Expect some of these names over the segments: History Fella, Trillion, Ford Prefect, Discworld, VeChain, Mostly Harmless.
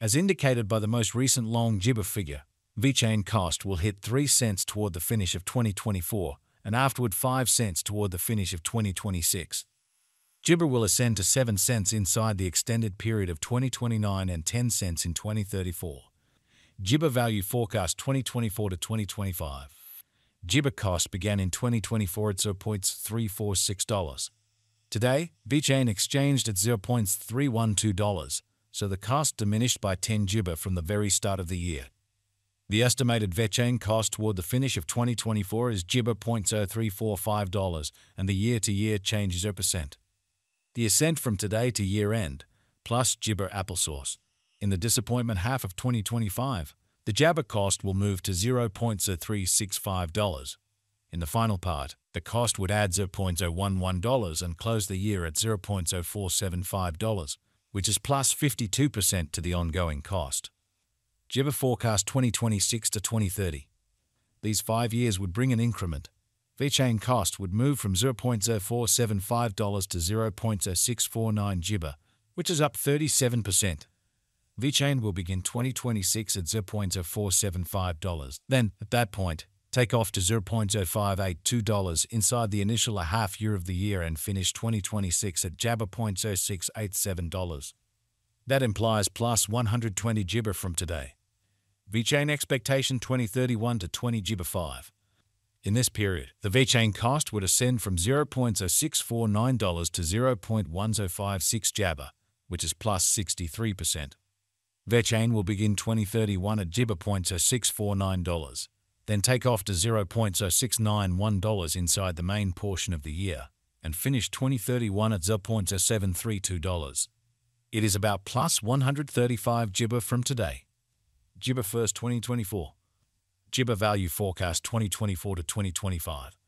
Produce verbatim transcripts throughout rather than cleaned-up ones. As indicated by the most recent long J I B A figure, VeChain cost will hit three cents toward the finish of twenty twenty-four and afterward five cents toward the finish of twenty twenty-six. J I B A will ascend to seven cents inside the extended period of twenty twenty-nine and ten cents in twenty thirty-four. J I B A value forecast twenty twenty-four to twenty twenty-five. J I B A cost began in twenty twenty-four at zero point three four six dollars. Today, VeChain exchanged at zero point three one two dollars, so the cost diminished by ten J I B A from the very start of the year. The estimated VeChain cost toward the finish of twenty twenty-four is J I B A zero point zero three four five dollars, and the year-to-year change is zero percent. The ascent from today to year-end, plus J I B A applesauce. In the disappointment half of twenty twenty-five, the J I B A cost will move to zero point zero three six five dollars. In the final part, the cost would add zero point zero one one dollars and close the year at zero point zero four seven five dollars, which is plus fifty-two percent to the ongoing cost. J I B A forecast twenty twenty-six to twenty thirty. These five years would bring an increment. VeChain cost would move from zero point zero four seven five dollars to zero point zero six four nine J I B A, which is up thirty-seven percent. VeChain will begin twenty twenty-six at zero point zero four seven five dollars. Then, at that point, take off to zero point zero five eight two dollars inside the initial half year of the year and finish twenty twenty-six at J I B A zero point zero six eight seven dollars. That implies plus one hundred twenty J I B A from today. VeChain expectation twenty thirty-one to twenty J I B A five. In this period, the VeChain cost would ascend from zero point zero six four nine dollars to zero point one zero five six J I B A, which is plus sixty-three percent. VeChain will begin twenty thirty-one at J I B A zero point zero six four nine dollars, then take off to zero point zero six nine one dollars inside the main portion of the year, and finish twenty thirty-one at zero point zero seven three two dollars. It is about plus one hundred thirty-five J I B A from today. J I B A first twenty twenty-four. J I B A value forecast twenty twenty-four to twenty twenty-five.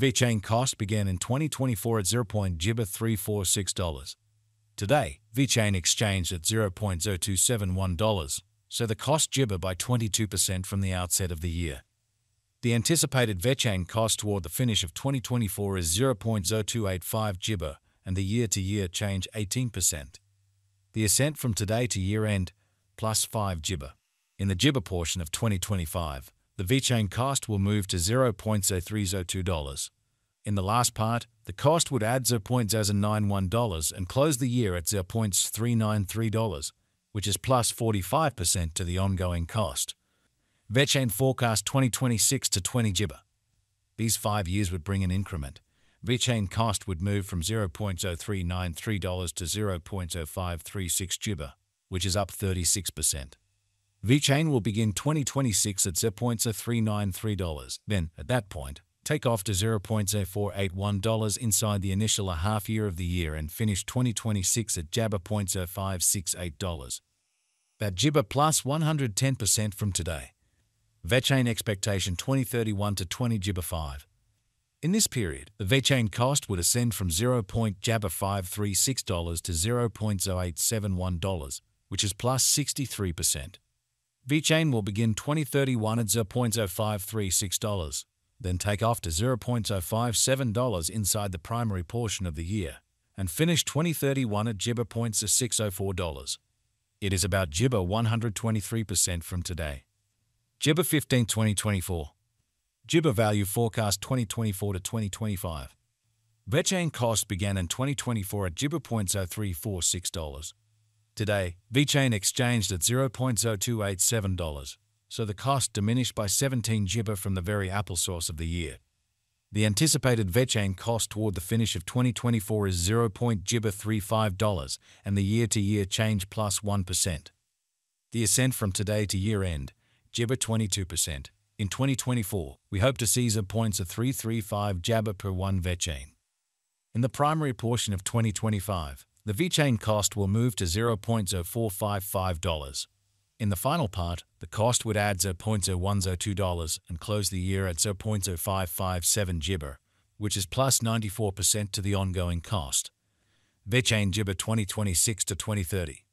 VeChain cost began in twenty twenty-four at zero point zero three four six dollars. Today, VeChain exchanged at zero point zero two seven one dollars, so the cost J I B A by twenty-two percent from the outset of the year. The anticipated VeChain cost toward the finish of twenty twenty-four is zero point zero two eight five J I B A, and the year-to-year change eighteen percent. The ascent from today to year-end, plus five J I B A. In the J I B A portion of twenty twenty-five, the VeChain cost will move to zero point zero three zero two dollars. In the last part, the cost would add zero point zero nine one dollars and close the year at zero point three nine three dollars, which is plus forty-five percent to the ongoing cost. VeChain forecast twenty twenty-six to twenty J I B A. These five years would bring an increment. VeChain cost would move from zero point zero three nine three dollars to zero point zero five three six J I B A, which is up thirty-six percent. VeChain will begin twenty twenty-six at zero point zero three nine three dollars, then, at that point, take off to zero point zero four eight one dollars inside the initial half year of the year and finish twenty twenty-six at J I B A zero point zero five six eight dollars. That J I B A plus one hundred ten percent from today. VeChain expectation twenty thirty-one to twenty J I B A five. In this period, the VeChain cost would ascend from zero point zero J I B A five three six dollars to zero point zero eight seven one dollars, which is plus sixty-three percent. VeChain will begin twenty thirty-one at zero point zero five three six dollars. Then take off to zero point zero five seven dollars inside the primary portion of the year, and finish twenty thirty-one at J I B A zero point six zero four dollars. It is about J I B A one hundred twenty-three percent from today. J I B A fifteen twenty twenty-four. J I B A value forecast twenty twenty-four to twenty twenty-five. VeChain cost began in twenty twenty-four at J I B A zero point zero three four six dollars. Today, VeChain exchanged at zero point zero two eight seven dollars. So the cost diminished by seventeen J I B A from the very applesauce of the year. The anticipated VeChain cost toward the finish of twenty twenty-four is zero point zero J I B A three five dollars and the year-to-year change plus one percent. The ascent from today to year-end, J I B A twenty-two percent. In twenty twenty-four, we hope to see zero point zero three three five J I B A per one VeChain. In the primary portion of twenty twenty-five, the VeChain cost will move to zero point zero four five five dollars. In the final part, the cost would add zero point zero one zero two dollars and close the year at zero point zero five five seven J I B A, which is plus ninety-four percent to the ongoing cost. VeChain J I B A twenty twenty-six to twenty thirty.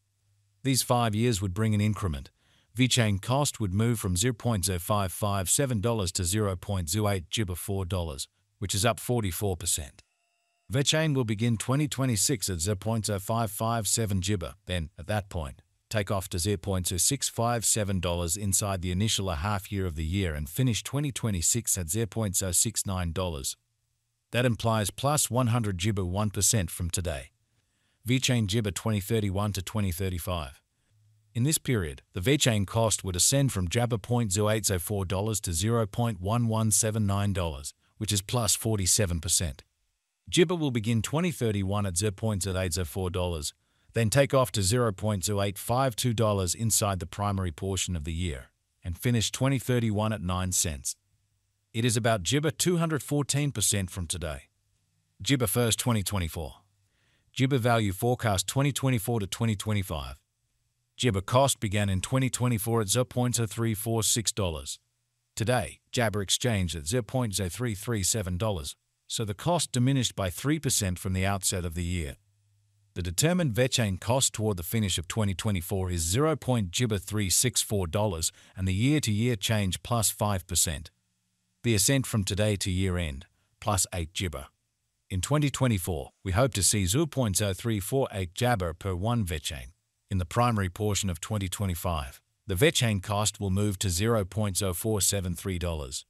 These five years would bring an increment. VeChain cost would move from zero point zero five five seven dollars to zero point zero eight J I B A four dollars, which is up forty-four percent. VeChain will begin twenty twenty-six at zero point zero five five seven J I B A, then, at that point, takeoff to zero point zero six five seven dollars inside the initial a half year of the year and finish twenty twenty-six at zero point zero six nine dollars. That implies plus one hundred J I B A one percent from today. VeChain J I B A twenty thirty-one to twenty thirty-five. In this period, the VeChain cost would ascend from J A B A zero point zero eight zero four dollars to zero point one one seven nine dollars, which is plus forty-seven percent. J I B A will begin twenty thirty-one at zero point zero eight zero four dollars, then take off to zero point zero eight five two dollars inside the primary portion of the year, and finish twenty thirty-one at nine cents. It is about J I B A two hundred fourteen percent from today. J I B A first twenty twenty-four. J I B A value forecast twenty twenty-four to twenty twenty-five. J I B A cost began in twenty twenty-four at zero point zero three four six dollars. Today, J A B A exchanged at zero point zero three three seven dollars, so the cost diminished by three percent from the outset of the year. The determined VeChain cost toward the finish of twenty twenty-four is zero point zero J I B A three six four dollars and the year-to-year change plus five percent. The ascent from today to year-end, plus eight J I B A. In twenty twenty-four, we hope to see zero point zero three four eight J A B A per one VeChain. In the primary portion of twenty twenty-five, the VeChain cost will move to zero point zero four seven three dollars.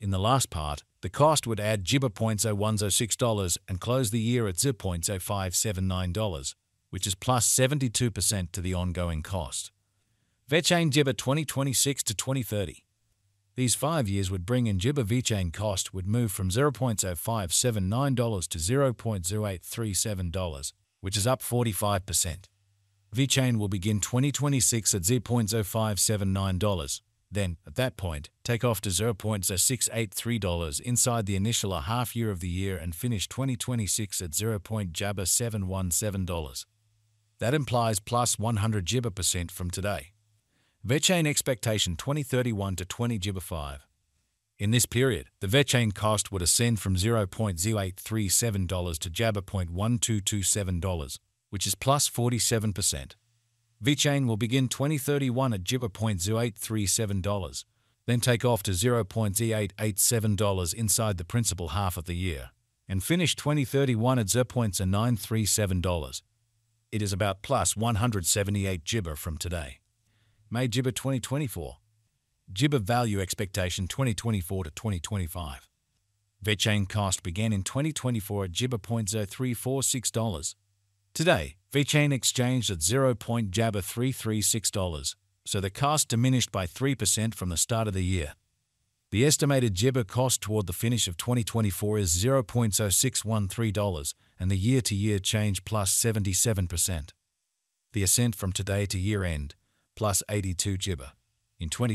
In the last part, the cost would add J I B A zero point zero one zero six dollars and close the year at zero point zero five seven nine dollars, which is plus seventy-two percent to the ongoing cost. VeChain J I B A twenty twenty-six to twenty thirty. These five years would bring in J I B A VeChain cost would move from zero point zero five seven nine dollars to zero point zero eight three seven dollars, which is up forty-five percent. VeChain will begin twenty twenty-six at zero point zero five seven nine dollars, then, at that point, take off to zero point zero six eight three dollars inside the initial a half year of the year and finish twenty twenty-six at zero point zero J A B A seven one seven dollars. That implies plus one hundred J I B A percent from today. VeChain expectation twenty thirty-one to twenty J I B A five. In this period, the VeChain cost would ascend from zero point zero eight three seven dollars to J A B A zero point one two two seven dollars, which is plus forty-seven percent. VeChain will begin twenty thirty-one at J I B A zero point zero eight three seven dollars, then take off to zero point zero eight eight seven dollars inside the principal half of the year, and finish twenty thirty-one at zero point zero nine three seven dollars. It is about plus one hundred seventy-eight J I B A from today. May J I B A twenty twenty-four. J I B A value expectation twenty twenty-four to twenty twenty-five. VeChain cost began in twenty twenty-four at J I B A zero point zero three four six dollars. Today, VeChain exchanged at zero point zero J A B A three three six dollars, so the cost diminished by three percent from the start of the year. The estimated J I B A cost toward the finish of twenty twenty-four is zero point zero six one three dollars and the year-to-year change plus seventy-seven percent. The ascent from today to year-end, plus eighty-two J I B A. In twenty